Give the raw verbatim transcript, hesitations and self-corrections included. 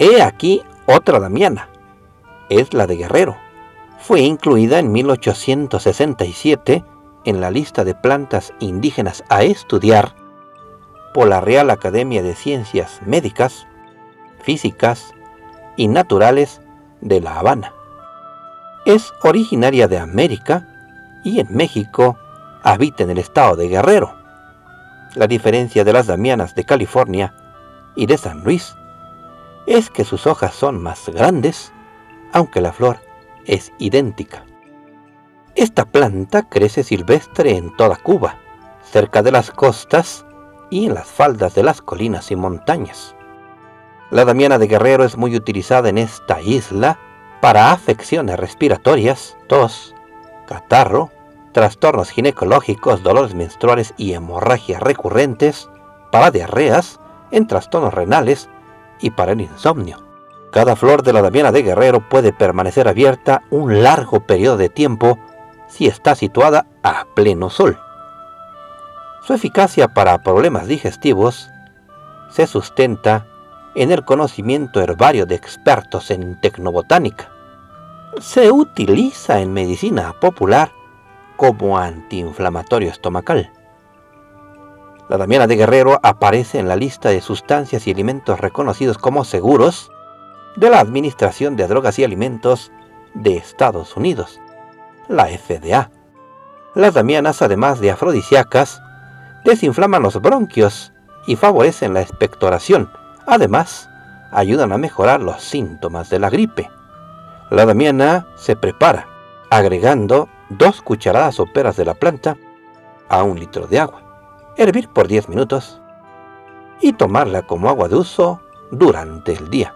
He aquí otra Damiana, es la de Guerrero. Fue incluida en mil ochocientos sesenta y siete en la lista de plantas indígenas a estudiar por la Real Academia de Ciencias Médicas, Físicas y Naturales de La Habana. Es originaria de América y en México habita en el estado de Guerrero. La diferencia de las damianas de California y de San Luis es que sus hojas son más grandes, aunque la flor es idéntica. Esta planta crece silvestre en toda Cuba, cerca de las costas y en las faldas de las colinas y montañas. La damiana de Guerrero es muy utilizada en esta isla para afecciones respiratorias, tos, catarro, trastornos ginecológicos, dolores menstruales y hemorragias recurrentes, para diarreas, en trastornos renales y para el insomnio. Cada flor de la damiana de Guerrero puede permanecer abierta un largo periodo de tiempo si está situada a pleno sol. Su eficacia para problemas digestivos se sustenta en el conocimiento herbario de expertos en tecnobotánica. Se utiliza en medicina popular como antiinflamatorio estomacal. La damiana de Guerrero aparece en la lista de sustancias y alimentos reconocidos como seguros de la Administración de Drogas y Alimentos de Estados Unidos, la F D A. Las damianas, además de afrodisíacas, desinflaman los bronquios y favorecen la expectoración. Además, ayudan a mejorar los síntomas de la gripe. La damiana se prepara agregando dos cucharadas soperas de la planta a un litro de agua. Hervir por diez minutos y tomarla como agua de uso durante el día.